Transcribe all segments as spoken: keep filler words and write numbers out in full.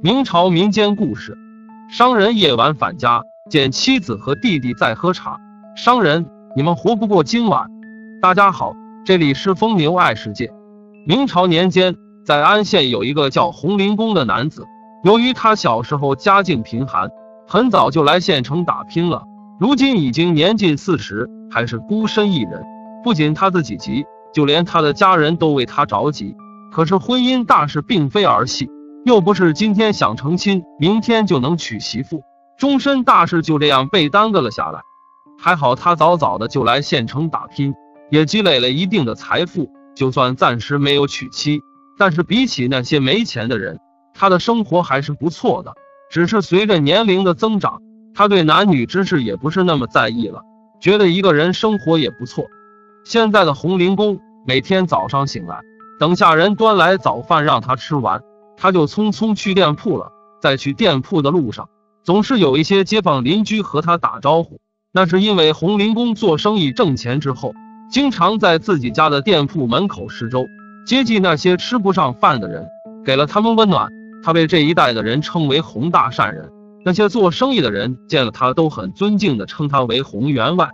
明朝民间故事：商人夜晚返家，见妻子和弟弟在喝茶。商人，你们活不过今晚。大家好，这里是风牛爱世界。明朝年间，在安县有一个叫洪林公的男子，由于他小时候家境贫寒，很早就来县城打拼了。如今已经年近四十，还是孤身一人。不仅他自己急，就连他的家人都为他着急。可是婚姻大事并非儿戏。 又不是今天想成亲，明天就能娶媳妇，终身大事就这样被耽搁了下来。还好他早早的就来县城打拼，也积累了一定的财富。就算暂时没有娶妻，但是比起那些没钱的人，他的生活还是不错的。只是随着年龄的增长，他对男女之事也不是那么在意了，觉得一个人生活也不错。现在的洪林公每天早上醒来，等下人端来早饭让他吃完。 他就匆匆去店铺了，在去店铺的路上，总是有一些街坊邻居和他打招呼。那是因为洪林公做生意挣钱之后，经常在自己家的店铺门口施粥，接济那些吃不上饭的人，给了他们温暖。他被这一代的人称为洪大善人，那些做生意的人见了他都很尊敬的称他为洪员外。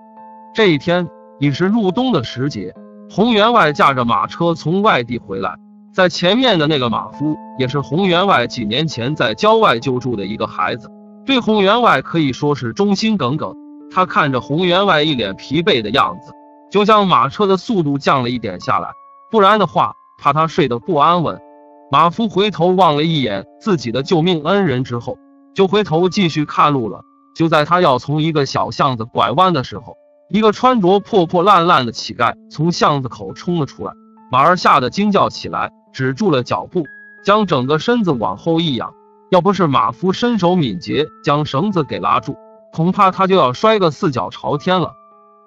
这一天已是入冬的时节，洪员外驾着马车从外地回来。 在前面的那个马夫也是洪员外几年前在郊外救助的一个孩子，对洪员外可以说是忠心耿耿。他看着洪员外一脸疲惫的样子，就将马车的速度降了一点下来，不然的话，怕他睡得不安稳。马夫回头望了一眼自己的救命恩人之后，就回头继续看路了。就在他要从一个小巷子拐弯的时候，一个穿着破破烂烂的乞丐从巷子口冲了出来，马儿吓得惊叫起来。 止住了脚步，将整个身子往后一仰。要不是马夫身手敏捷，将绳子给拉住，恐怕他就要摔个四脚朝天了。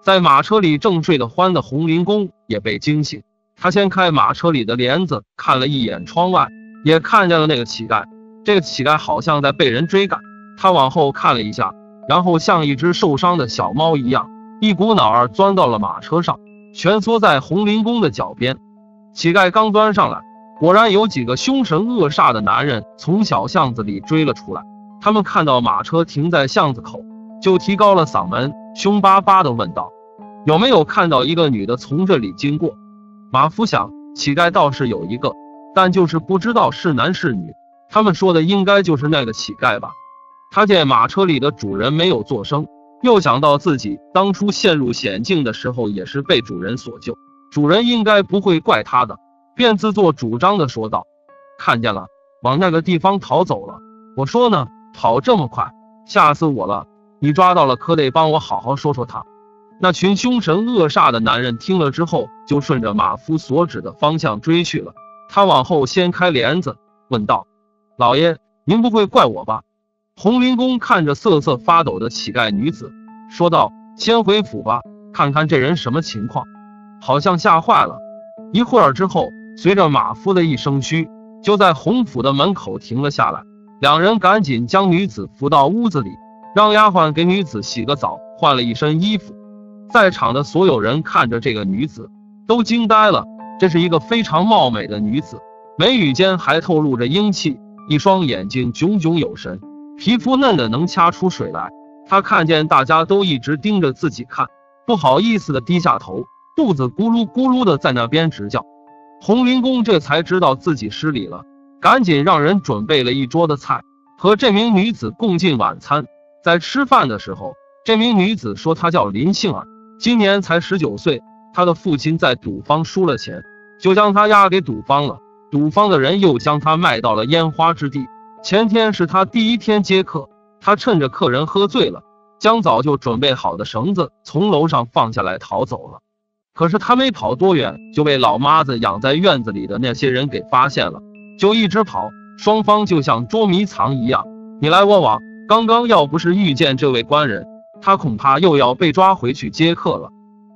在马车里正睡得欢的洪林公也被惊醒，他掀开马车里的帘子，看了一眼窗外，也看见了那个乞丐。这个乞丐好像在被人追赶，他往后看了一下，然后像一只受伤的小猫一样，一股脑儿钻到了马车上，蜷缩在洪林公的脚边。乞丐刚钻上来。 果然有几个凶神恶煞的男人从小巷子里追了出来。他们看到马车停在巷子口，就提高了嗓门，凶巴巴地问道：“有没有看到一个女的从这里经过？”马夫想，乞丐倒是有一个，但就是不知道是男是女。他们说的应该就是那个乞丐吧。他见马车里的主人没有作声，又想到自己当初陷入险境的时候也是被主人所救，主人应该不会怪他的。 便自作主张的说道：“看见了，往那个地方逃走了。我说呢，跑这么快，吓死我了！你抓到了，可得帮我好好说说他。”那群凶神恶煞的男人听了之后，就顺着马夫所指的方向追去了。他往后掀开帘子，问道：“老爷，您不会怪我吧？”洪林公看着瑟瑟发抖的乞丐女子，说道：“先回府吧，看看这人什么情况，好像吓坏了。”一会儿之后。 随着马夫的一声嘘，就在洪府的门口停了下来。两人赶紧将女子扶到屋子里，让丫鬟给女子洗个澡，换了一身衣服。在场的所有人看着这个女子，都惊呆了。这是一个非常貌美的女子，眉宇间还透露着英气，一双眼睛炯炯有神，皮肤嫩得能掐出水来。她看见大家都一直盯着自己看，不好意思的低下头，肚子咕噜咕噜的在那边直叫。 洪林公这才知道自己失礼了，赶紧让人准备了一桌的菜，和这名女子共进晚餐。在吃饭的时候，这名女子说她叫林杏儿，今年才十九岁，她的父亲在赌坊输了钱，就将她押给赌坊了。赌坊的人又将她卖到了烟花之地。前天是她第一天接客，她趁着客人喝醉了，将早就准备好的绳子从楼上放下来逃走了。 可是他没跑多远，就被老妈子养在院子里的那些人给发现了，就一直跑，双方就像捉迷藏一样，你来我往。刚刚要不是遇见这位官人，他恐怕又要被抓回去接客了。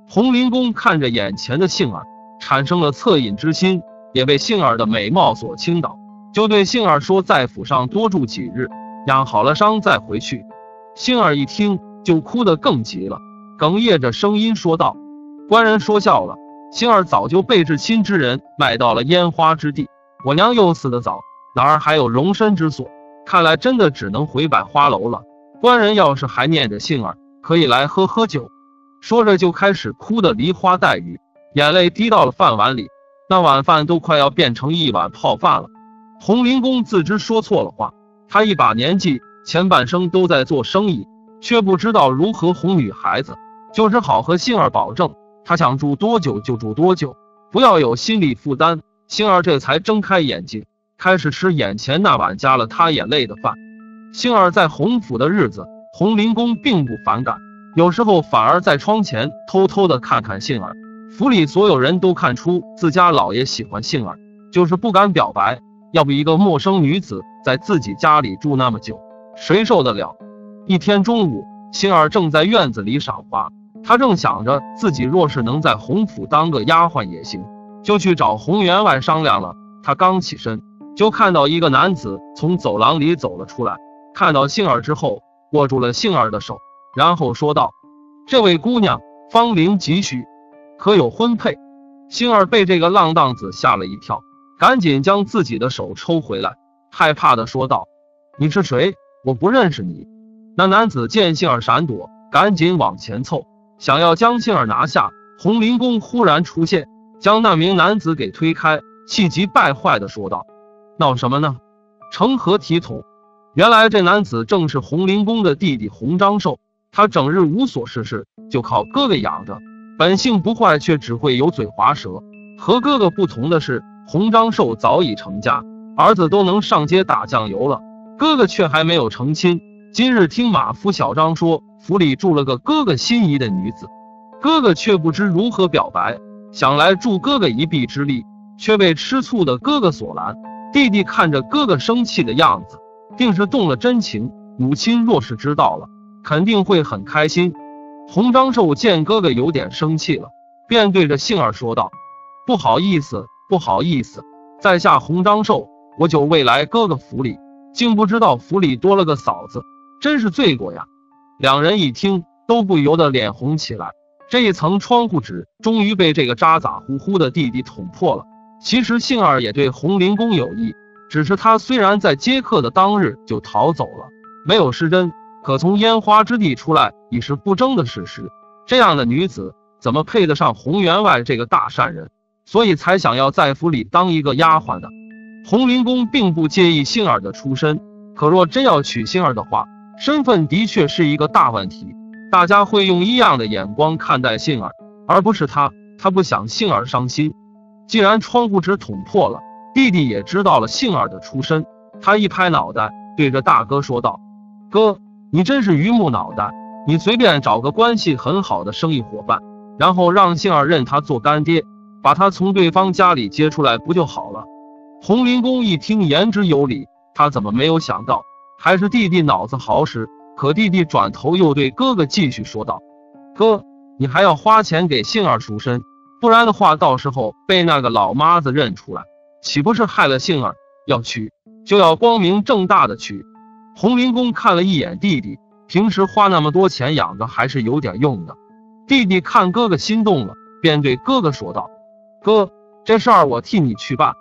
洪林公看着眼前的杏儿，产生了恻隐之心，也被杏儿的美貌所倾倒，就对杏儿说：“在府上多住几日，养好了伤再回去。”杏儿一听就哭得更急了，哽咽着声音说道。 官人说笑了，杏儿早就被至亲之人卖到了烟花之地。我娘又死得早，哪儿还有容身之所？看来真的只能回百花楼了。官人要是还念着杏儿，可以来喝喝酒。”说着就开始哭得梨花带雨，眼泪滴到了饭碗里，那碗饭都快要变成一碗泡饭了。洪灵公自知说错了话，他一把年纪，前半生都在做生意，却不知道如何哄女孩子，就是好和杏儿保证，他想住多久就住多久，不要有心理负担。杏儿这才睁开眼睛，开始吃眼前那碗加了他眼泪的饭。杏儿在洪府的日子，洪灵公并不反感，有时候反而在窗前偷偷的看看杏儿。府里所有人都看出自家老爷喜欢杏儿，就是不敢表白，要不一个陌生女子在自己家里住那么久，谁受得了？一天中午，杏儿正在院子里赏花，她正想着自己若是能在洪府当个丫鬟也行，就去找洪员外商量了。她刚起身，就看到一个男子从走廊里走了出来，看到杏儿之后，握住了杏儿的手，然后说道：“这位姑娘，芳龄几许？可有婚配？”杏儿被这个浪荡子吓了一跳，赶紧将自己的手抽回来，害怕的说道：“你是谁？我不认识你。”那男子见杏儿闪躲，赶紧往前凑，想要将杏儿拿下。洪灵公忽然出现，将那名男子给推开，气急败坏的说道：“闹什么呢？成何体统？”原来这男子正是洪灵公的弟弟洪章寿，他整日无所事事，就靠哥哥养着，本性不坏，却只会油嘴滑舌。和哥哥不同的是，洪章寿早已成家，儿子都能上街打酱油了，哥哥却还没有成亲。今日听马夫小张说，府里住了个哥哥心仪的女子，哥哥却不知如何表白，想来助哥哥一臂之力，却被吃醋的哥哥所拦。弟弟看着哥哥生气的样子，定是动了真情，母亲若是知道了，肯定会很开心。洪章寿见哥哥有点生气了，便对着杏儿说道：“不好意思，不好意思，在下洪章寿，我久未来哥哥府里，竟不知道府里多了个嫂子，真是罪过呀。”两人一听，都不由得脸红起来。这一层窗户纸终于被这个渣咋呼呼的弟弟捅破了。其实杏儿也对洪灵公有意，只是他虽然在接客的当日就逃走了，没有失贞，可从烟花之地出来已是不争的事实。这样的女子怎么配得上洪员外这个大善人？所以才想要在府里当一个丫鬟的。洪灵公并不介意杏儿的出身，可若真要娶杏儿的话，身份的确是一个大问题，大家会用异样的眼光看待杏儿，而不是他。他不想杏儿伤心。既然窗户纸捅破了，弟弟也知道了杏儿的出身，他一拍脑袋，对着大哥说道：“哥，你真是榆木脑袋，你随便找个关系很好的生意伙伴，然后让杏儿认他做干爹，把他从对方家里接出来不就好了？”洪灵公一听，言之有理，他怎么没有想到，还是弟弟脑子好使。可弟弟转头又对哥哥继续说道：“哥，你还要花钱给杏儿赎身，不然的话，到时候被那个老妈子认出来，岂不是害了杏儿？要娶就要光明正大的娶。”洪灵公看了一眼弟弟，平时花那么多钱养着还是有点用的。弟弟看哥哥心动了，便对哥哥说道：“哥，这事儿我替你去办。”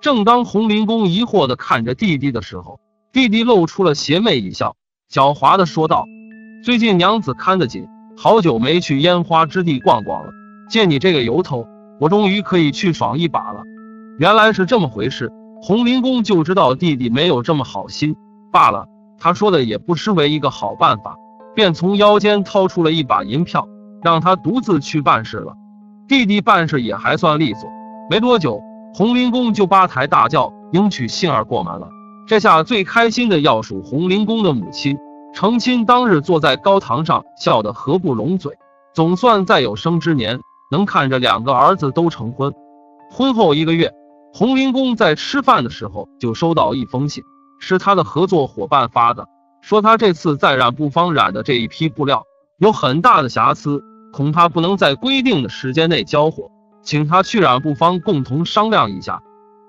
正当洪灵公疑惑的看着弟弟的时候，弟弟露出了邪魅一笑，狡猾的说道：“最近娘子看得紧，好久没去烟花之地逛逛了，借你这个由头，我终于可以去爽一把了。”原来是这么回事，洪灵公就知道弟弟没有这么好心，罢了，他说的也不失为一个好办法，便从腰间掏出了一把银票，让他独自去办事了。弟弟办事也还算利索，没多久，洪灵公就八抬大轿迎娶杏儿过门了。这下最开心的要数洪灵公的母亲，成亲当日坐在高堂上笑得合不拢嘴，总算在有生之年能看着两个儿子都成婚。婚后一个月，洪灵公在吃饭的时候就收到一封信，是他的合作伙伴发的，说他这次在染布坊染的这一批布料有很大的瑕疵，恐怕不能在规定的时间内交货，请他去染布坊共同商量一下。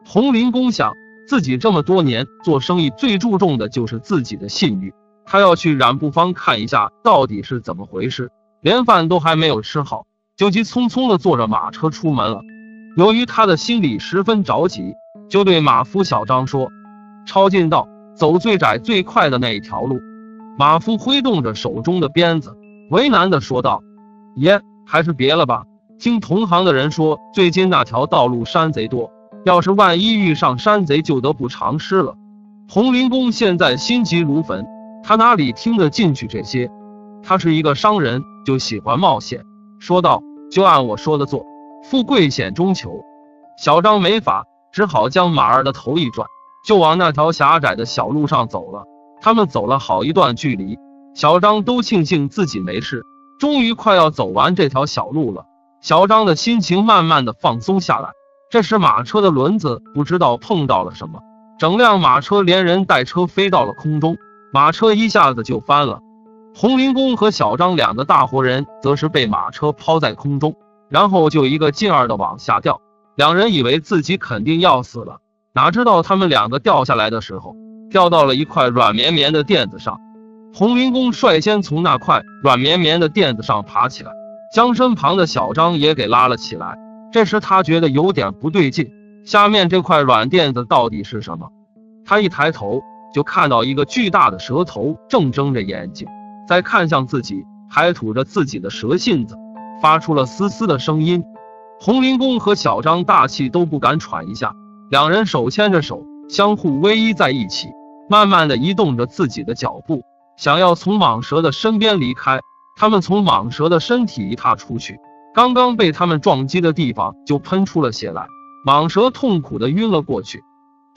洪灵公想，自己这么多年做生意最注重的就是自己的信誉，他要去染布坊看一下到底是怎么回事。连饭都还没有吃好，就急匆匆的坐着马车出门了。由于他的心里十分着急，就对马夫小张说：“抄近道，走最窄最快的那一条路。马夫挥动着手中的鞭子，为难地说道：“爷，还是别了吧。听同行的人说，最近那条道路山贼多，要是万一遇上山贼，就得不偿失了。”佟麟公现在心急如焚，他哪里听得进去这些？他是一个商人，就喜欢冒险。说道：“就按我说的做，富贵险中求。”小张没法，只好将马儿的头一转，就往那条狭窄的小路上走了。他们走了好一段距离，小张都庆幸自己没事，终于快要走完这条小路了。小张的心情慢慢的放松下来。这时马车的轮子不知道碰到了什么，整辆马车连人带车飞到了空中，马车一下子就翻了。佟麟公和小张两个大活人则是被马车抛在空中，然后就一个劲儿的往下掉。两人以为自己肯定要死了，哪知道他们两个掉下来的时候，掉到了一块软绵绵的垫子上。佟麟公率先从那块软绵绵的垫子上爬起来，将身旁的小张也给拉了起来。这时他觉得有点不对劲，下面这块软垫子到底是什么？他一抬头就看到一个巨大的蛇头正睁着眼睛在看向自己，还吐着自己的蛇信子，发出了嘶嘶的声音。佟麟公和小张大气都不敢喘一下，两人手牵着手，相互偎依在一起，慢慢的移动着自己的脚步，想要从蟒蛇的身边离开。他们从蟒蛇的身体一踏出去，刚刚被他们撞击的地方就喷出了血来，蟒蛇痛苦的晕了过去。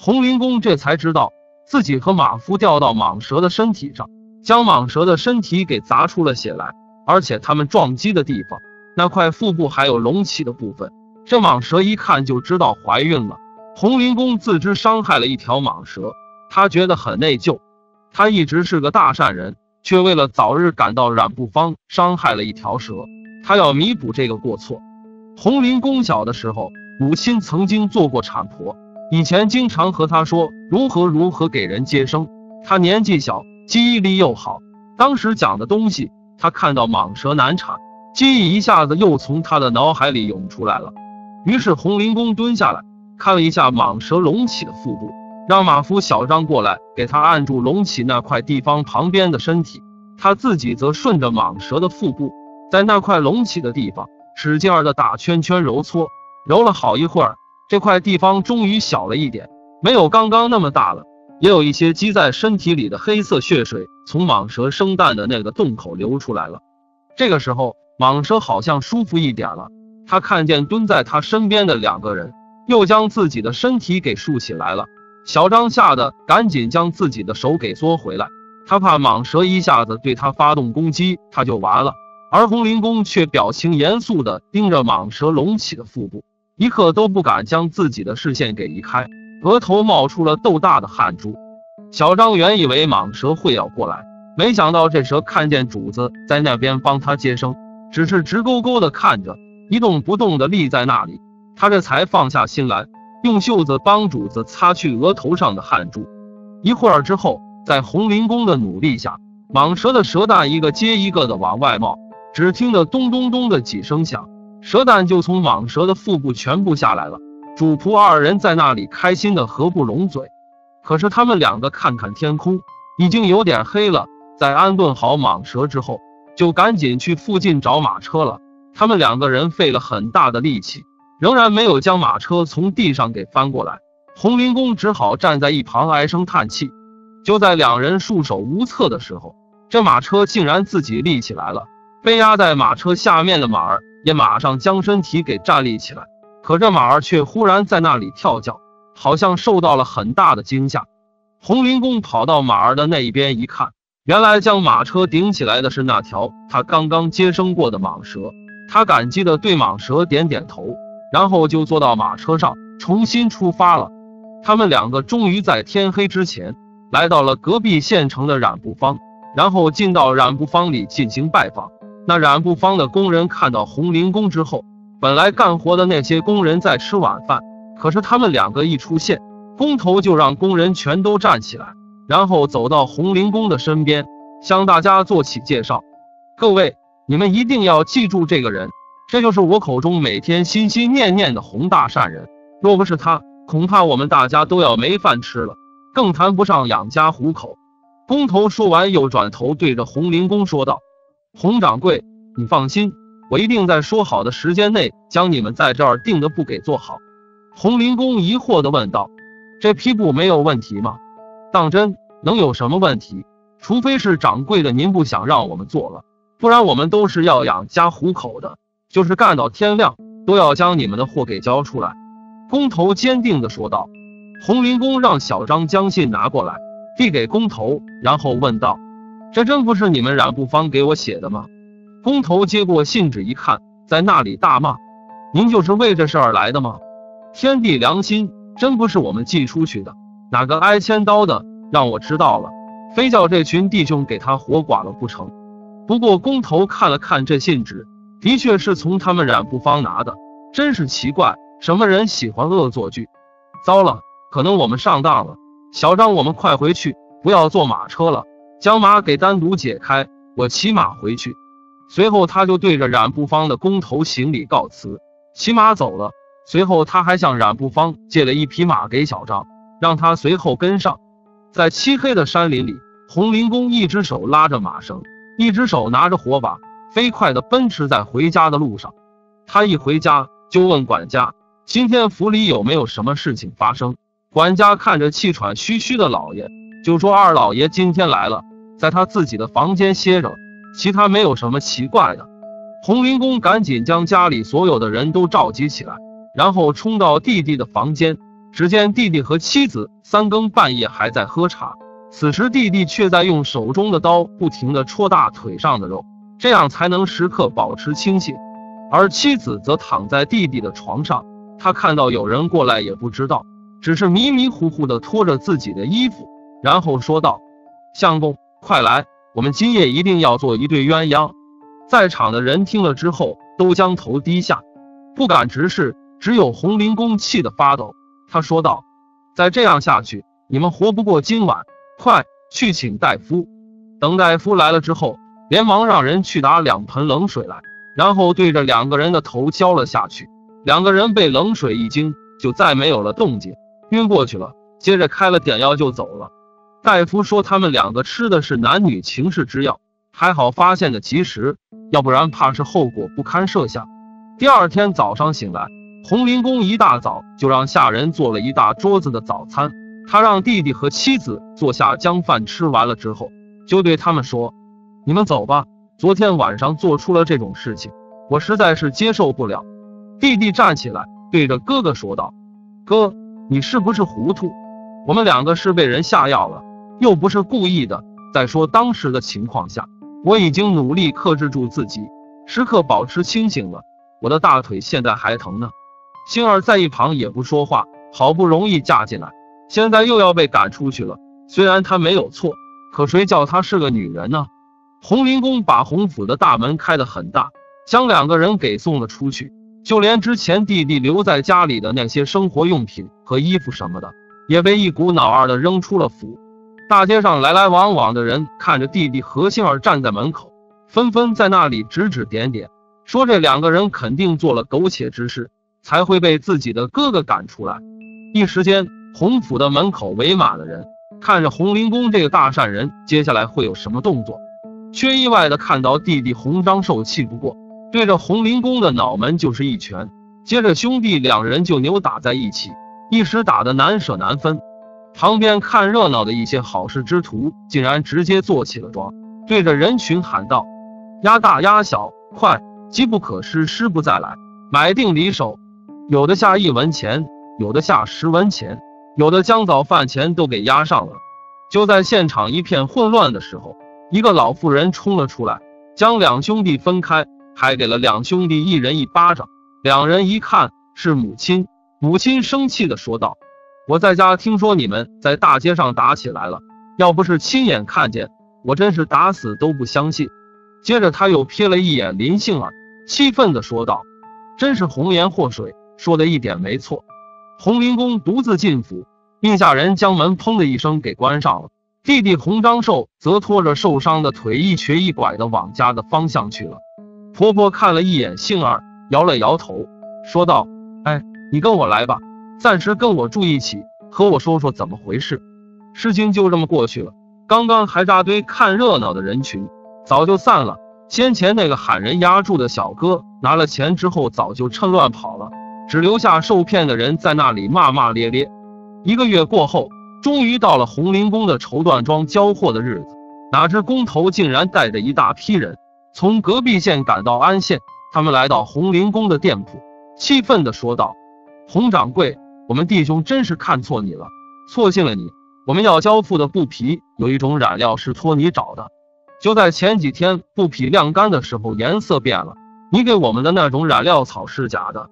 佟麟公这才知道自己和马夫掉到蟒蛇的身体上，将蟒蛇的身体给砸出了血来，而且他们撞击的地方那块腹部还有隆起的部分，这蟒蛇一看就知道怀孕了。佟麟公自知伤害了一条蟒蛇，他觉得很内疚。他一直是个大善人，却为了早日赶到染布坊伤害了一条蛇，他要弥补这个过错。佟麟公小的时候，母亲曾经做过产婆，以前经常和他说如何如何给人接生。他年纪小，记忆力又好，当时讲的东西，他看到蟒蛇难产，记忆一下子又从他的脑海里涌出来了。于是佟麟公蹲下来看了一下蟒蛇隆起的腹部，让马夫小张过来给他按住隆起那块地方旁边的身体，他自己则顺着蟒蛇的腹部，在那块隆起的地方使劲儿的打圈圈揉搓，揉了好一会儿，这块地方终于小了一点，没有刚刚那么大了，也有一些积在身体里的黑色血水从蟒蛇生蛋的那个洞口流出来了。这个时候蟒蛇好像舒服一点了，他看见蹲在他身边的两个人又将自己的身体给竖起来了。小张吓得赶紧将自己的手给缩回来，他怕蟒蛇一下子对他发动攻击，他就完了。而佟麟公却表情严肃地盯着蟒蛇隆起的腹部，一刻都不敢将自己的视线给移开，额头冒出了豆大的汗珠。小张原以为蟒蛇会咬过来，没想到这蛇看见主子在那边帮他接生，只是直勾勾地看着，一动不动地立在那里，他这才放下心来，用袖子帮主子擦去额头上的汗珠。一会儿之后，在佟麟公的努力下，蟒蛇的蛇蛋一个接一个的往外冒，只听得咚咚咚的几声响，蛇蛋就从蟒蛇的腹部全部下来了。主仆二人在那里开心的合不拢嘴。可是他们两个看看天空，已经有点黑了，在安顿好蟒蛇之后，就赶紧去附近找马车了。他们两个人费了很大的力气，仍然没有将马车从地上给翻过来，佟麟公只好站在一旁唉声叹气。就在两人束手无策的时候，这马车竟然自己立起来了，被压在马车下面的马儿也马上将身体给站立起来，可这马儿却忽然在那里跳脚，好像受到了很大的惊吓。佟麟公跑到马儿的那一边一看，原来将马车顶起来的是那条他刚刚接生过的蟒蛇，他感激地对蟒蛇点点头，然后就坐到马车上，重新出发了。他们两个终于在天黑之前，来到了隔壁县城的染布坊，然后进到染布坊里进行拜访。那染布坊的工人看到佟麟公之后，本来干活的那些工人在吃晚饭，可是他们两个一出现，工头就让工人全都站起来，然后走到佟麟公的身边，向大家做起介绍。各位，你们一定要记住这个人，这就是我口中每天心心念念的洪大善人，若不是他，恐怕我们大家都要没饭吃了。更谈不上养家糊口。”工头说完，又转头对着洪灵公说道：“洪掌柜，你放心，我一定在说好的时间内将你们在这儿定的布给做好。”洪灵公疑惑地问道：“这批布没有问题吗？”“当真，能有什么问题？除非是掌柜的您不想让我们做了，不然我们都是要养家糊口的，就是干到天亮都要将你们的货给交出来。”工头坚定地说道。洪灵公让小张将信拿过来递给工头，然后问道：“这真不是你们染布方给我写的吗？”工头接过信纸一看，在那里大骂：“您就是为这事儿来的吗？天地良心，真不是我们寄出去的，哪个挨千刀的让我知道了，非叫这群弟兄给他活剐了不成。”不过工头看了看这信纸，的确是从他们染布方拿的，真是奇怪，什么人喜欢恶作剧。糟了，可能我们上当了。小张，我们快回去，不要坐马车了，将马给单独解开，我骑马回去。随后他就对着染布方的工头行礼告辞，骑马走了。随后他还向染布方借了一匹马给小张，让他随后跟上。在漆黑的山林里，洪灵公一只手拉着马绳，一只手拿着火把，飞快地奔驰在回家的路上。他一回家就问管家，今天府里有没有什么事情发生。管家看着气喘吁吁的老爷，就说二老爷今天来了，在他自己的房间歇着，其他没有什么奇怪的。洪灵公赶紧将家里所有的人都召集起来，然后冲到弟弟的房间。只见弟弟和妻子三更半夜还在喝茶，此时弟弟却在用手中的刀不停地戳大腿上的肉，这样才能时刻保持清醒。而妻子则躺在弟弟的床上，他看到有人过来也不知道，只是迷迷糊糊地拖着自己的衣服，然后说道：“相公，快来，我们今夜一定要做一对鸳鸯。”在场的人听了之后都将头低下，不敢直视，只有洪灵公气得发抖。他说道：“再这样下去，你们活不过今晚，快去请大夫。”等大夫来了之后，连忙让人去打两盆冷水来，然后对着两个人的头浇了下去。两个人被冷水一惊，就再没有了动静，晕过去了。接着开了点药就走了。大夫说他们两个吃的是男女情事之药，还好发现的及时，要不然怕是后果不堪设想。第二天早上醒来，洪灵公一大早就让下人做了一大桌子的早餐，他让弟弟和妻子坐下将饭吃完了之后，就对他们说：“你们走吧，昨天晚上做出了这种事情，我实在是接受不了。”弟弟站起来对着哥哥说道：“哥，你是不是糊涂？我们两个是被人下药了，又不是故意的。再说当时的情况下，我已经努力克制住自己，时刻保持清醒了，我的大腿现在还疼呢。”星儿在一旁也不说话，好不容易嫁进来，现在又要被赶出去了。虽然她没有错，可谁叫她是个女人呢？洪灵公把洪府的大门开得很大，将两个人给送了出去，就连之前弟弟留在家里的那些生活用品和衣服什么的，也被一股脑儿的扔出了府。大街上来来往往的人看着弟弟和星儿站在门口，纷纷在那里指指点点，说这两个人肯定做了苟且之事，才会被自己的哥哥赶出来。一时间，洪府的门口围满了人，看着洪灵公这个大善人接下来会有什么动作，却意外的看到弟弟洪章寿气不过，对着洪灵公的脑门就是一拳，接着兄弟两人就扭打在一起，一时打得难舍难分。旁边看热闹的一些好事之徒竟然直接做起了庄，对着人群喊道：“压大压小，快，机不可失，失不再来，买定离手。”有的下一文钱，有的下十文钱，有的将早饭钱都给压上了。就在现场一片混乱的时候，一个老妇人冲了出来，将两兄弟分开，还给了两兄弟一人一巴掌。两人一看是母亲，母亲生气地说道：“我在家听说你们在大街上打起来了，要不是亲眼看见，我真是打死都不相信。”接着他又瞥了一眼林杏儿，气愤地说道：“真是红颜祸水，说的一点没错。”洪灵公独自进府，命下人将门砰的一声给关上了。弟弟洪章寿则拖着受伤的腿一瘸一拐地往家的方向去了。婆婆看了一眼杏儿，摇了摇头，说道：“哎，你跟我来吧，暂时跟我住一起，和我说说怎么回事。”事情就这么过去了。刚刚还扎堆看热闹的人群，早就散了。先前那个喊人压住的小哥，拿了钱之后早就趁乱跑了，只留下受骗的人在那里骂骂咧咧。一个月过后，终于到了红林宫的绸缎庄交货的日子，哪知工头竟然带着一大批人从隔壁县赶到安县。他们来到红林宫的店铺，气愤地说道：“红掌柜，我们弟兄真是看错你了，错信了你。我们要交付的布匹有一种染料是托你找的，就在前几天布匹晾干的时候颜色变了，你给我们的那种染料草是假的。”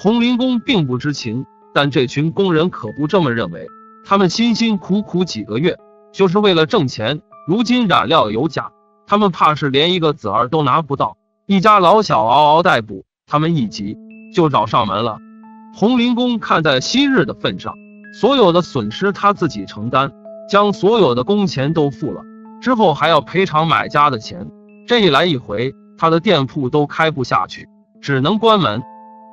红林宫并不知情，但这群工人可不这么认为。他们辛辛苦苦几个月，就是为了挣钱，如今染料有假，他们怕是连一个子儿都拿不到。一家老小嗷嗷待哺，他们一急就找上门了。红林公看在昔日的份上，所有的损失他自己承担，将所有的工钱都付了，之后还要赔偿买家的钱。这一来一回，他的店铺都开不下去，只能关门。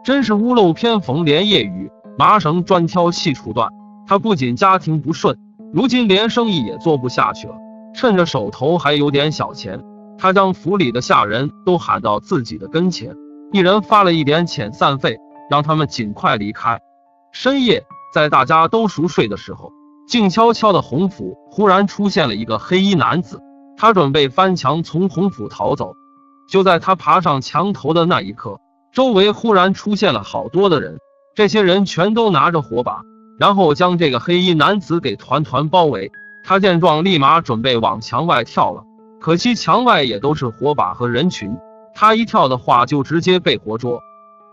真是屋漏偏逢连夜雨，麻绳专挑细处断。他不仅家庭不顺，如今连生意也做不下去了。趁着手头还有点小钱，他将府里的下人都喊到自己的跟前，一人发了一点遣散费，让他们尽快离开。深夜，在大家都熟睡的时候，静悄悄的洪府忽然出现了一个黑衣男子，他准备翻墙从洪府逃走。就在他爬上墙头的那一刻，周围忽然出现了好多的人，这些人全都拿着火把，然后将这个黑衣男子给团团包围。他见状立马准备往墙外跳了，可惜墙外也都是火把和人群，他一跳的话就直接被活捉，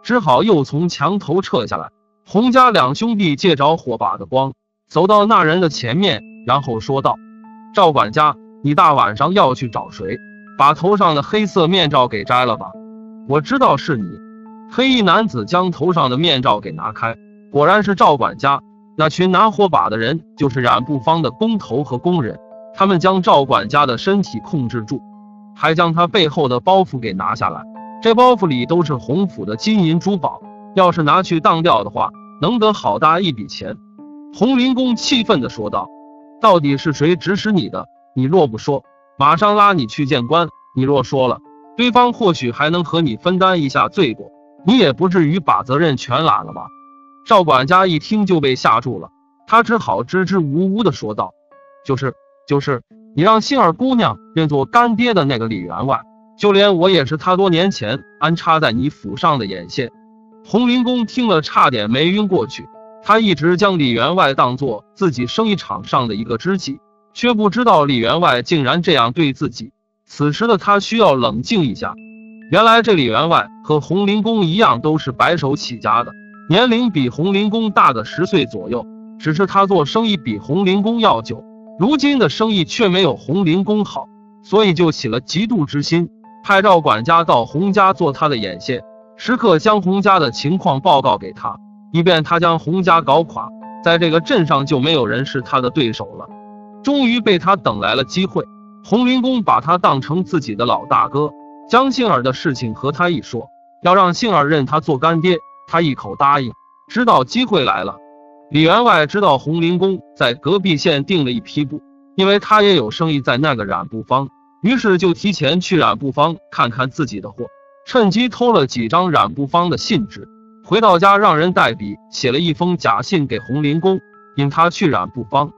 只好又从墙头撤下来。洪家两兄弟借着火把的光走到那人的前面，然后说道：“赵管家，你大晚上要去找谁？把头上的黑色面罩给摘了吧。”“我知道是你。”黑衣男子将头上的面罩给拿开，果然是赵管家。那群拿火把的人就是染布坊的工头和工人，他们将赵管家的身体控制住，还将他背后的包袱给拿下来。这包袱里都是洪府的金银珠宝，要是拿去当掉的话，能得好大一笔钱。洪林公气愤地说道：“到底是谁指使你的？你若不说，马上拉你去见官。你若说了，对方或许还能和你分担一下罪过，你也不至于把责任全揽了吧。”赵管家一听就被吓住了，他只好支支吾吾地说道：“就是。就是你让杏儿姑娘认作干爹的那个李员外，就连我也是他多年前安插在你府上的眼线。”洪林公听了差点没晕过去，他一直将李员外当作自己生意场上的一个知己，却不知道李员外竟然这样对自己。此时的他需要冷静一下。原来这李员外和洪林公一样都是白手起家的，年龄比洪林公大的十岁左右，只是他做生意比洪林公要久，如今的生意却没有洪林公好，所以就起了嫉妒之心，派赵管家到洪家做他的眼线，时刻将洪家的情况报告给他，以便他将洪家搞垮，在这个镇上就没有人是他的对手了。终于被他等来了机会，洪林公把他当成自己的老大哥，将杏儿的事情和他一说，要让杏儿认他做干爹，他一口答应，知道机会来了。李员外知道洪林公在隔壁县订了一批布，因为他也有生意在那个染布坊，于是就提前去染布坊看看自己的货，趁机偷了几张染布坊的信纸，回到家让人代笔写了一封假信给洪林公，引他去染布坊。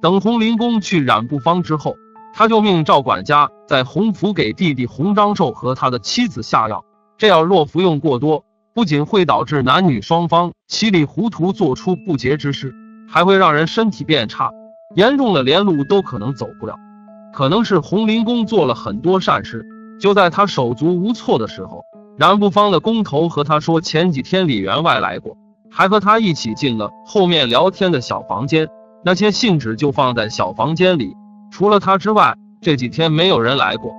等洪林公去染布坊之后，他就命赵管家在洪府给弟弟洪章寿和他的妻子下药，这药若服用过多，不仅会导致男女双方稀里糊涂做出不洁之事，还会让人身体变差，严重的连路都可能走不了。可能是洪林公做了很多善事，就在他手足无措的时候，染布坊的工头和他说，前几天李员外来过，还和他一起进了后面聊天的小房间，那些信纸就放在小房间里，除了他之外，这几天没有人来过。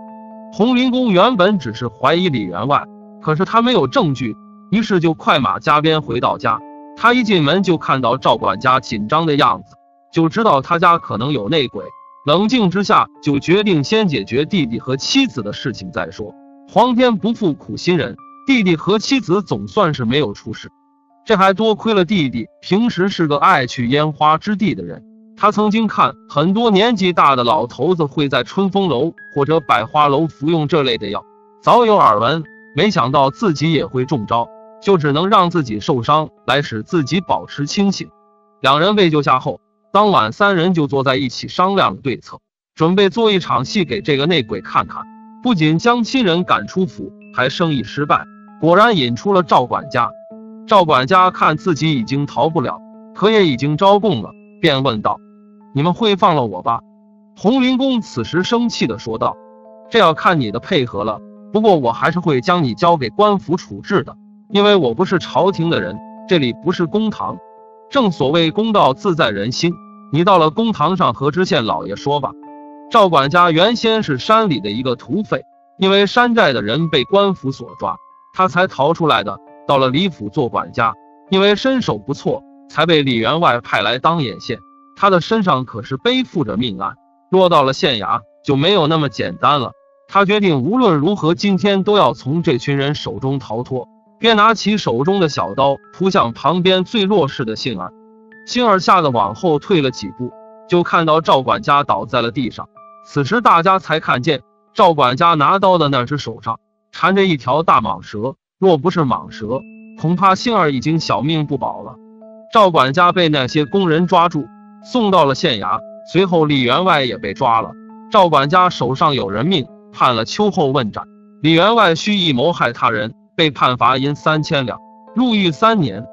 洪林公原本只是怀疑李员外，可是他没有证据，于是就快马加鞭回到家。他一进门就看到赵管家紧张的样子，就知道他家可能有内鬼。冷静之下，就决定先解决弟弟和妻子的事情再说。皇天不负苦心人，弟弟和妻子总算是没有出事。这还多亏了弟弟平时是个爱去烟花之地的人，他曾经看很多年纪大的老头子会在春风楼或者百花楼服用这类的药，早有耳闻，没想到自己也会中招，就只能让自己受伤来使自己保持清醒。两人被救下后，当晚三人就坐在一起商量对策，准备做一场戏给这个内鬼看看。不仅将亲人赶出府，还生意失败，果然引出了赵管家。赵管家看自己已经逃不了，可也已经招供了，便问道：“你们会放了我吧？”红林公此时生气地说道：“这要看你的配合了，不过我还是会将你交给官府处置的，因为我不是朝廷的人，这里不是公堂。正所谓公道自在人心，你到了公堂上和知县老爷说吧。”赵管家原先是山里的一个土匪，因为山寨的人被官府所抓，他才逃出来的，到了李府做管家，因为身手不错，才被李员外派来当眼线。他的身上可是背负着命案，落到了县衙就没有那么简单了。他决定无论如何今天都要从这群人手中逃脱，便拿起手中的小刀扑向旁边最弱势的杏儿。杏儿吓得往后退了几步，就看到赵管家倒在了地上。此时大家才看见赵管家拿刀的那只手上缠着一条大蟒蛇，若不是蟒蛇，恐怕杏儿已经小命不保了。赵管家被那些工人抓住，送到了县衙，随后李员外也被抓了。赵管家手上有人命，判了秋后问斩。李员外蓄意谋害他人，被判罚银三千两，入狱三年。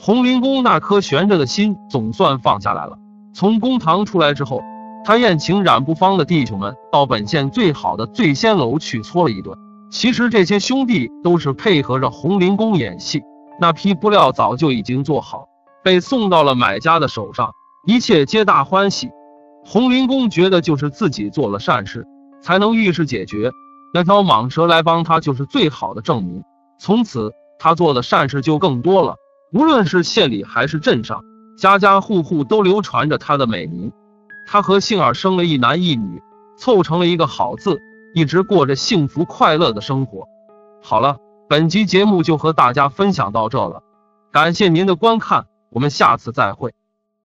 红林公那颗悬着的心总算放下来了。从公堂出来之后，他宴请染布坊的弟兄们到本县最好的醉仙楼去搓了一顿。其实这些兄弟都是配合着红林公演戏，那批布料早就已经做好，被送到了买家的手上，一切皆大欢喜。红林公觉得就是自己做了善事，才能遇事解决，那条蟒蛇来帮他就是最好的证明。从此他做的善事就更多了，无论是县里还是镇上，家家户户都流传着他的美名。他和杏儿生了一男一女，凑成了一个好字，一直过着幸福快乐的生活。好了，本集节目就和大家分享到这了，感谢您的观看，我们下次再会。